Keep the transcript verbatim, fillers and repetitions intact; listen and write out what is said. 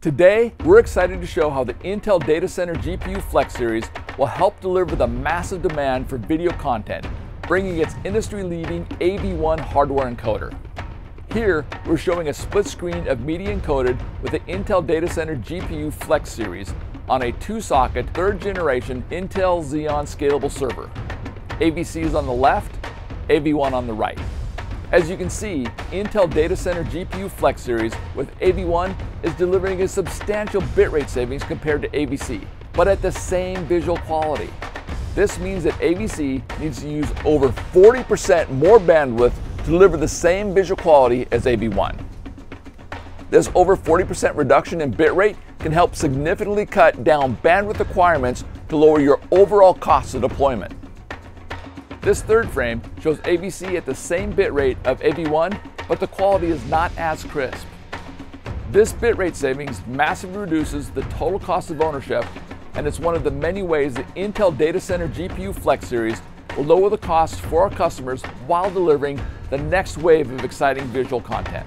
Today, we're excited to show how the Intel Data Center G P U Flex Series will help deliver the massive demand for video content, bringing its industry-leading A V one hardware encoder. Here, we're showing a split screen of media encoded with the Intel Data Center G P U Flex Series on a two-socket, third-generation Intel Xeon scalable server. A V C is on the left, A V one on the right. As you can see, Intel Data Center G P U Flex Series with A V one is delivering a substantial bitrate savings compared to A V C, but at the same visual quality. This means that A V C needs to use over forty percent more bandwidth to deliver the same visual quality as A V one. This over forty percent reduction in bitrate can help significantly cut down bandwidth requirements to lower your overall cost of deployment. This third frame shows A V C at the same bitrate of A V one, but the quality is not as crisp. This bitrate savings massively reduces the total cost of ownership, and it's one of the many ways the Intel Data Center G P U Flex Series will lower the cost for our customers while delivering the next wave of exciting visual content.